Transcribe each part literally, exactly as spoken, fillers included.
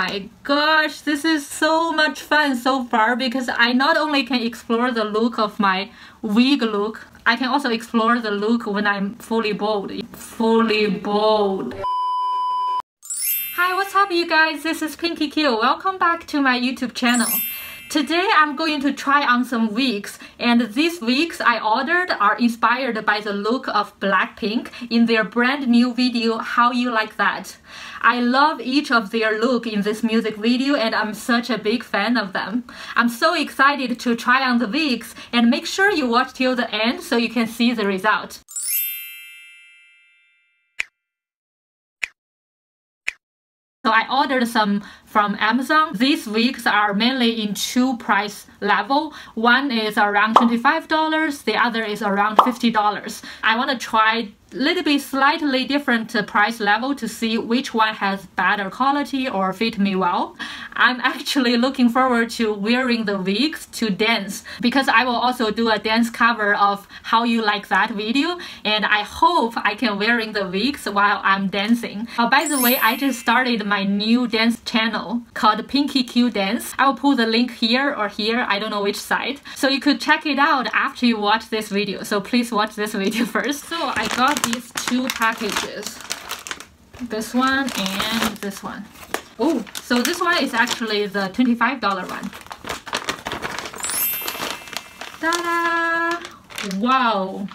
my gosh, this is so much fun so far, because I not only can explore the look of my wig look, I can also explore the look when I'm fully bald. Fully bald. Hi, what's up you guys? This is Pinky Q. Welcome back to my YouTube channel. Today I'm going to try on some wigs, and these wigs I ordered are inspired by the look of Blackpink in their brand new video How You Like That. I love each of their look in this music video and I'm such a big fan of them. I'm so excited to try on the wigs, and make sure you watch till the end so you can see the result. So I ordered some from Amazon. These wigs are mainly in two price level. One is around twenty-five dollars, the other is around fifty dollars. I want to try little bit slightly different price level to see which one has better quality or fit me well. I'm actually looking forward to wearing the wigs to dance, because I will also do a dance cover of How You Like That video, and I hope I can wearing the wigs while I'm dancing. Oh, by the way, I just started my new dance channel called Pinky Q Dance. I will put the link here or here, I don't know which side, so you could check it out after you watch this video. So please watch this video first. So I got these two packages, this one and this one. Oh, so this one is actually the twenty-five dollar one. Ta-da! Wow!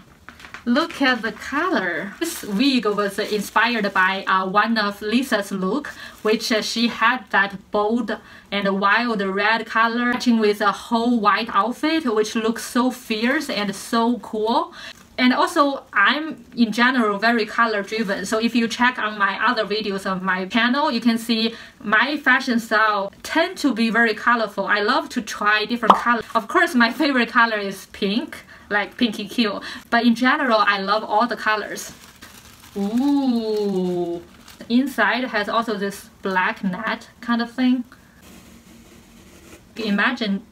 Look at the color. This wig was inspired by uh, one of Lisa's look, which uh, she had that bold and wild red color matching with a whole white outfit, which looks so fierce and so cool. And also, I'm in general very color driven, so if you check on my other videos of my channel, you can see my fashion style tend to be very colorful. I love to try different colors. Of course, my favorite color is pink, like Pinky Q, but in general, I love all the colors. Ooh! Inside has also this black net kind of thing. Imagine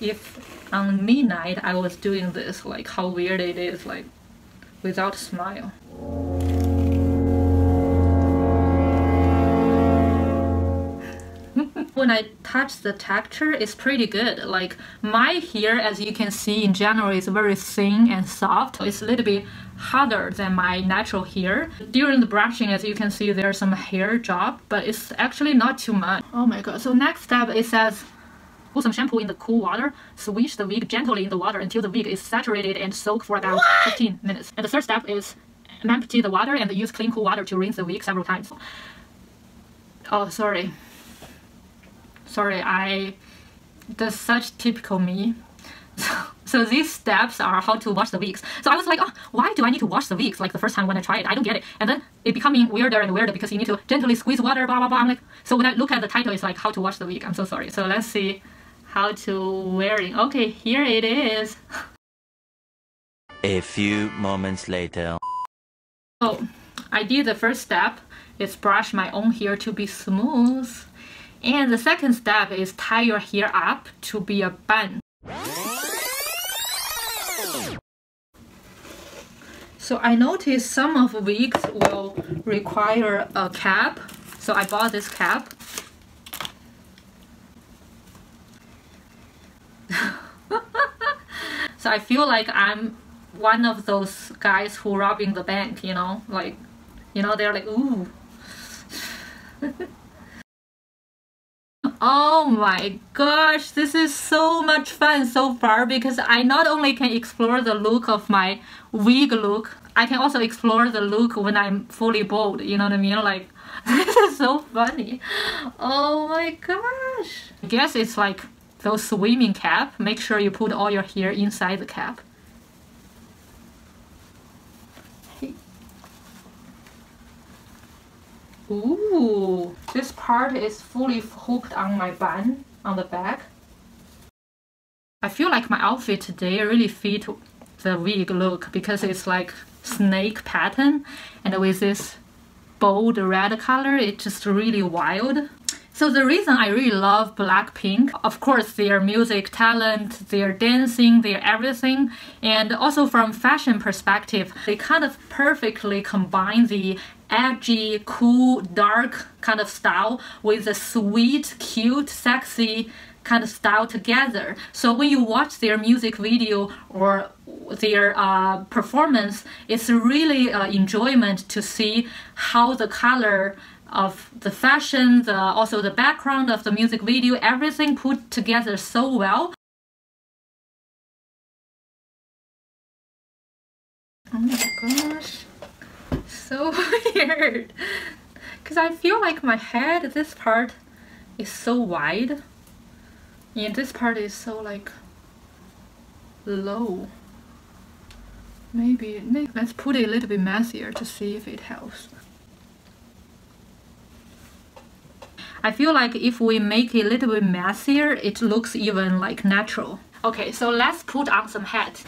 if on midnight I was doing this, like how weird it is, like without smile. When I touch the texture, it's pretty good. Like my hair, as you can see in general, is very thin and soft. It's a little bit harder than my natural hair. During the brushing, as you can see, there's some hair drop, but it's actually not too much. Oh my god. So next step, it says put some shampoo in the cool water, swish the wig gently in the water until the wig is saturated and soak for about what? fifteen minutes. And the third step is empty the water and use clean cool water to rinse the wig several times. Oh, sorry. Sorry, I... that's such typical me. So, so these steps are how to wash the wigs. So I was like, oh, why do I need to wash the wigs? Like the first time when I tried it, I don't get it. And then it becoming weirder and weirder because you need to gently squeeze water, blah, blah, blah. I'm like, so when I look at the title, it's like how to wash the wig. I'm so sorry. So let's see how to wear it. Okay, here it is. A few moments later. So I did the first step, is brush my own hair to be smooth. And the second step is tie your hair up to be a bun. So I noticed some of wigs will require a cap. So I bought this cap. So I feel like I'm one of those guys who robbing the bank, you know, like, you know, they're like, ooh. Oh my gosh, this is so much fun so far, because I not only can explore the look of my wig look, I can also explore the look when I'm fully bald, you know what I mean? Like, this is so funny. Oh my gosh. I guess it's like those swimming cap, make sure you put all your hair inside the cap. Ooh, this part is fully hooked on my bun on the back. I feel like my outfit today really fit the wig look, because it's like snake pattern, and with this bold red color, it's just really wild. So the reason I really love Blackpink, of course, their music talent, their dancing, their everything, and also from fashion perspective, they kind of perfectly combine the edgy, cool, dark kind of style with the sweet, cute, sexy kind of style together. So when you watch their music video or their uh, performance, it's really uh, enjoyment to see how the color of the fashion, the, also the background of the music video, everything put together so well. Oh my gosh, so weird, because I feel like my head, this part is so wide. Yeah, this part is so like low. Maybe let's put it a little bit messier to see if it helps. I feel like if we make it a little bit messier, it looks even like natural. Okay, so let's put on some hat.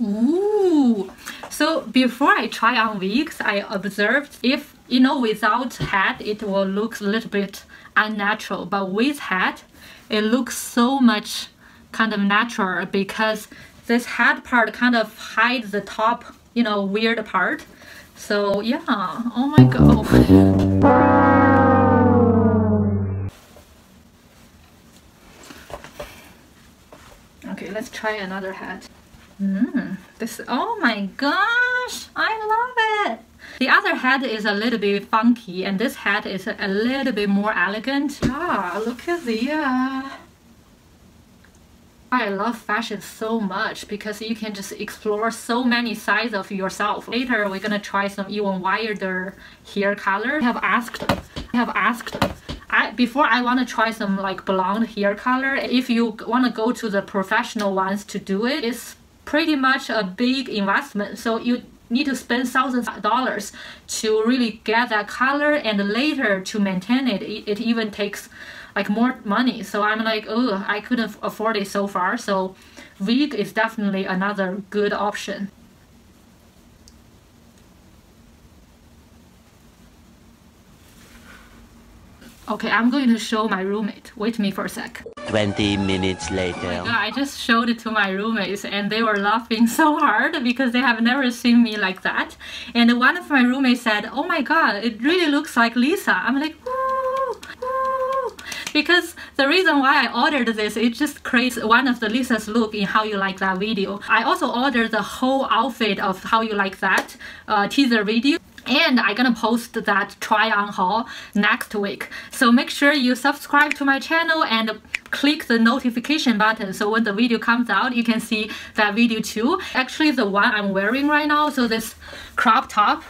Ooh! So before I try on wigs, I observed if, you know, without hat, it will look a little bit unnatural, but with hat, it looks so much kind of natural because this hat part kind of hides the top, you know, weird part. So yeah, oh my god. Okay, let's try another hat. Mm, this, oh my gosh, I love it. The other hat is a little bit funky, and this hat is a little bit more elegant. Ah, look at the, uh... I love fashion so much because you can just explore so many sides of yourself. Later, we're gonna try some even wilder hair color. I have asked, I have asked, I, before I wanna try some like blonde hair color. If you wanna go to the professional ones to do it, it's pretty much a big investment. So you need to spend thousands of dollars to really get that color, and later to maintain it, it even takes like more money. So I'm like, oh, I couldn't afford it so far. So wig is definitely another good option. Okay, I'm going to show my roommate. Wait me for a sec. twenty minutes later. Oh my God, I just showed it to my roommates and they were laughing so hard because they have never seen me like that. And one of my roommates said, oh my god, it really looks like Lisa. I'm like, ooh, ooh. Because the reason why I ordered this, it just creates one of the Lisa's look in How You Like That video. I also ordered the whole outfit of How You Like That uh, teaser video. And I'm gonna post that try on haul next week. So make sure you subscribe to my channel and click the notification button so when the video comes out, you can see that video too. Actually, the one I'm wearing right now, so this crop top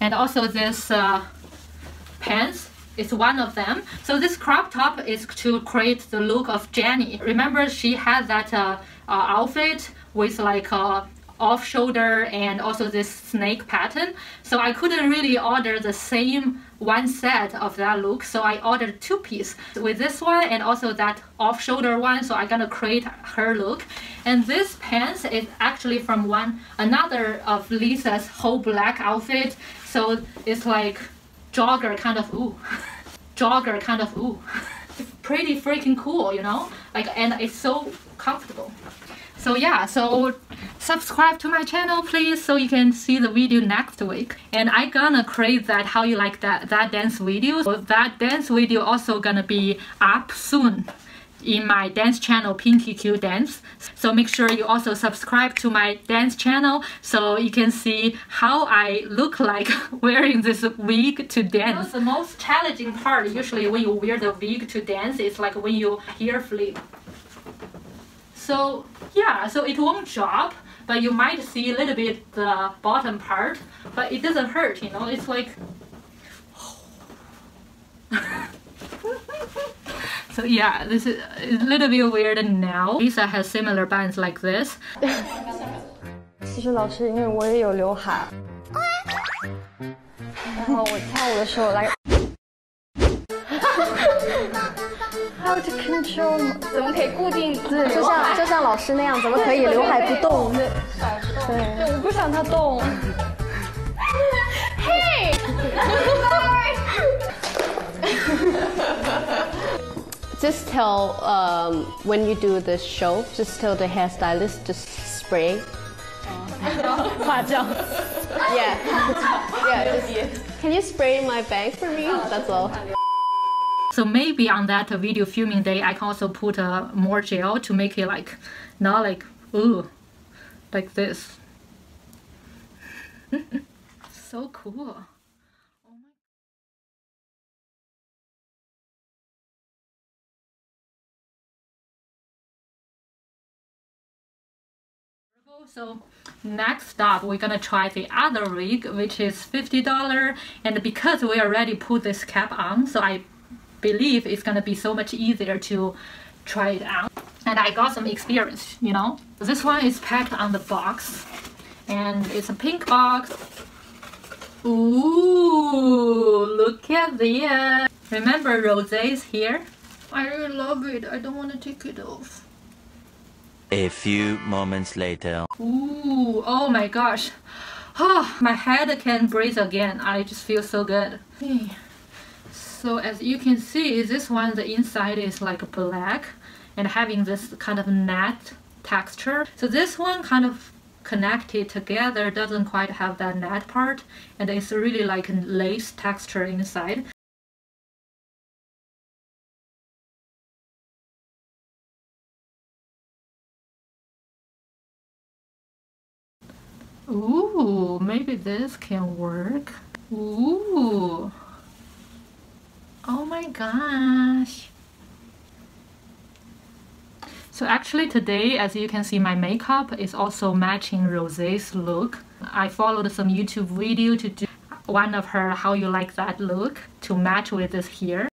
and also this uh, pants. It's one of them. So this crop top is to create the look of Jenny. Remember, she had that uh, uh, outfit with like a uh, off shoulder and also this snake pattern. So I couldn't really order the same one set of that look, so I ordered two piece with this one and also that off shoulder one. So I'm gonna create her look. And this pants is actually from one another of Lisa's whole black outfit. So it's like jogger kind of ooh jogger kind of ooh it's pretty freaking cool, you know, like, and it's so comfortable. So yeah, so subscribe to my channel please so you can see the video next week. And I'm gonna create that How You Like That, that dance video. So that dance video also gonna be up soon in my dance channel Pinky Q Dance. So make sure you also subscribe to my dance channel so you can see how I look like wearing this wig to dance. You know, the most challenging part usually when you wear the wig to dance is like when you hair flip. So yeah, so it won't drop, but you might see a little bit the bottom part, but it doesn't hurt, you know, it's like... So yeah, this is a little bit weird now. Lisa has similar bands like this. 其实老师，因为我也有刘海，然后我跳舞的时候来。How to control？ 怎么可以固定？对，就像就像老师那样，怎么可以刘海不动？对，对，我不想它动。嘿。Just tell, um, when you do this show, just tell the hairstylist to spray. yeah. yeah just, can you spray my bangs for me? That's all. So maybe on that video filming day, I can also put uh, more gel to make it like, not like, ooh, like this. So cool. So next up, we're gonna try the other wig, which is fifty dollars. And because we already put this cap on, so I believe it's gonna be so much easier to try it on. And I got some experience, you know. This one is packed on the box, and it's a pink box. Ooh, look at this! Remember, Rosé is here. I really love it. I don't want to take it off. A few moments later. Ooh, oh my gosh. Oh, my head can breathe again. I just feel so good. So as you can see, this one, the inside is like black and having this kind of net texture. So this one kind of connected together, doesn't quite have that net part, and it's really like a lace texture inside. Ooh, maybe this can work. Ooh. Oh my gosh. So actually today, as you can see, my makeup is also matching Rosé's look. I followed some YouTube video to do one of her How You Like That look to match with this here.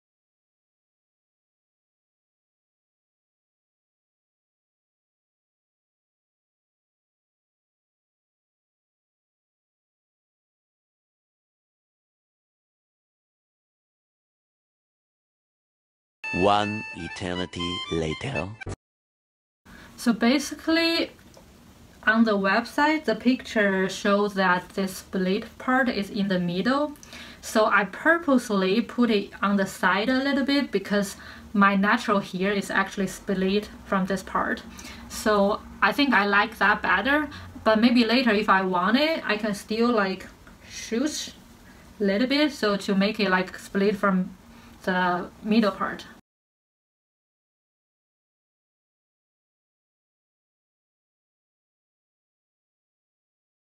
One eternity later. So basically, on the website, the picture shows that this split part is in the middle. So I purposely put it on the side a little bit because my natural hair is actually split from this part. So I think I like that better. But maybe later, if I want it, I can still like shoot a little bit, so to make it like split from the middle part.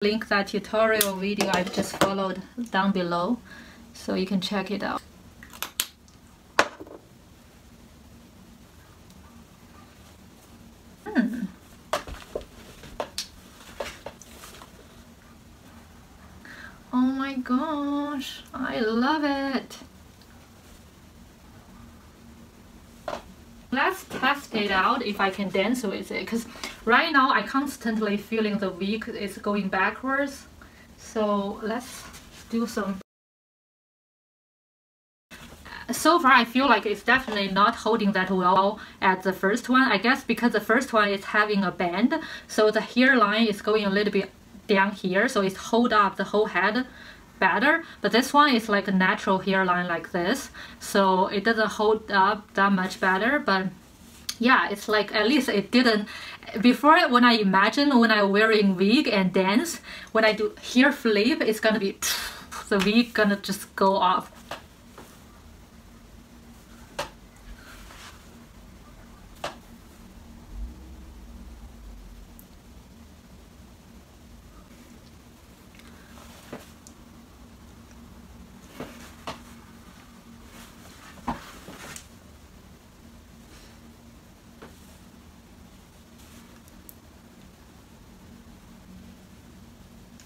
Link that tutorial video I've just followed down below, so you can check it out. Hmm. Oh my gosh, I love it. Let's test it out if I can dance with it, because right now I constantly feeling the wig is going backwards. So let's do some. So far I feel like it's definitely not holding that well at the first one. I guess because the first one is having a band, so the hairline is going a little bit down here, so it's hold up the whole head better. But this one is like a natural hairline like this, so it doesn't hold up that much better. But yeah, it's like at least it didn't. Before, when I imagine when I'm wearing wig and dance, when I do hair flip, it's gonna be the wig gonna just go off.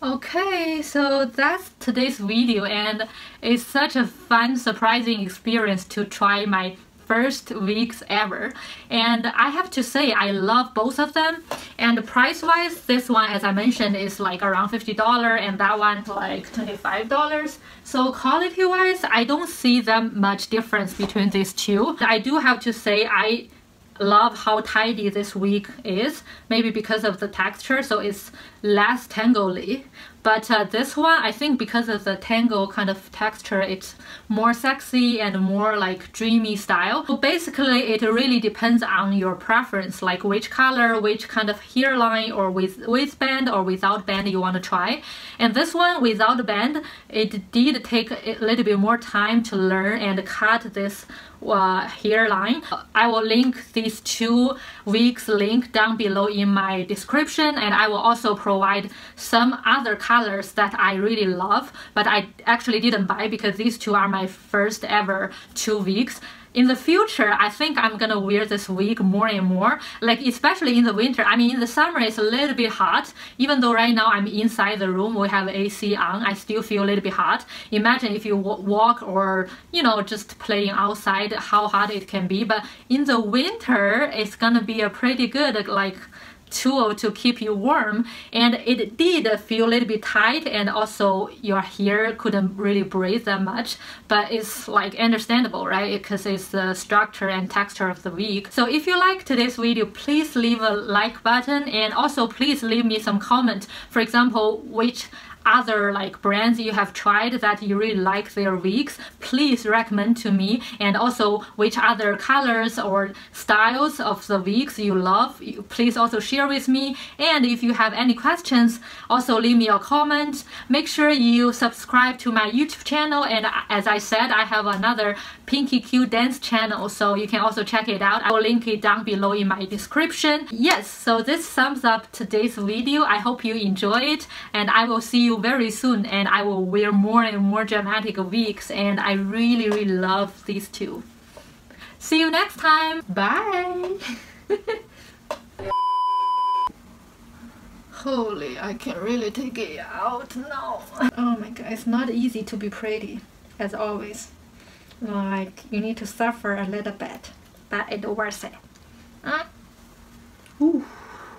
Okay, so that's today's video, and it's such a fun, surprising experience to try my first wigs ever. And I have to say, I love both of them. And price-wise, this one, as I mentioned, is like around fifty dollars, and that one like twenty-five dollars. So quality-wise, I don't see that much difference between these two. I do have to say, I love how tidy this wig is, maybe because of the texture, so it's less tangly. But uh, this one, I think because of the tango kind of texture, it's more sexy and more like dreamy style. So basically, it really depends on your preference, like which color, which kind of hairline or with, with band or without band you want to try. And this one without band, it did take a little bit more time to learn and cut this uh, hairline. I will link these two wigs link down below in my description, and I will also provide some other colors that I really love, but I actually didn't buy because these two are my first ever two wigs. In the future, I think I'm gonna wear this wig more and more, like especially in the winter. I mean, in the summer it's a little bit hot, even though right now I'm inside the room, we have A C on, I still feel a little bit hot. Imagine if you walk or, you know, just playing outside, how hot it can be. But in the winter, it's gonna be a pretty good, like, tool to keep you warm, and it did feel a little bit tight, and also your hair couldn't really breathe that much, but it's like understandable, right? Because it's the structure and texture of the wig. So if you like today's video, please leave a like button, and also please leave me some comment, for example, which other like brands you have tried that you really like their wigs, please recommend to me, and also which other colors or styles of the wigs you love, please also share with me. And if you have any questions, also leave me a comment. Make sure you subscribe to my YouTube channel, and as I said, I have another Pinky Q Dance channel, so you can also check it out. I will link it down below in my description. Yes, so this sums up today's video. I hope you enjoy it, and I will see you very soon, and I will wear more and more dramatic wigs, and I really really love these two. See you next time, bye. Holy, I can really take it out now. Oh my god, it's not easy to be pretty, as always. Like, you need to suffer a little bit, but it's worth it. Huh?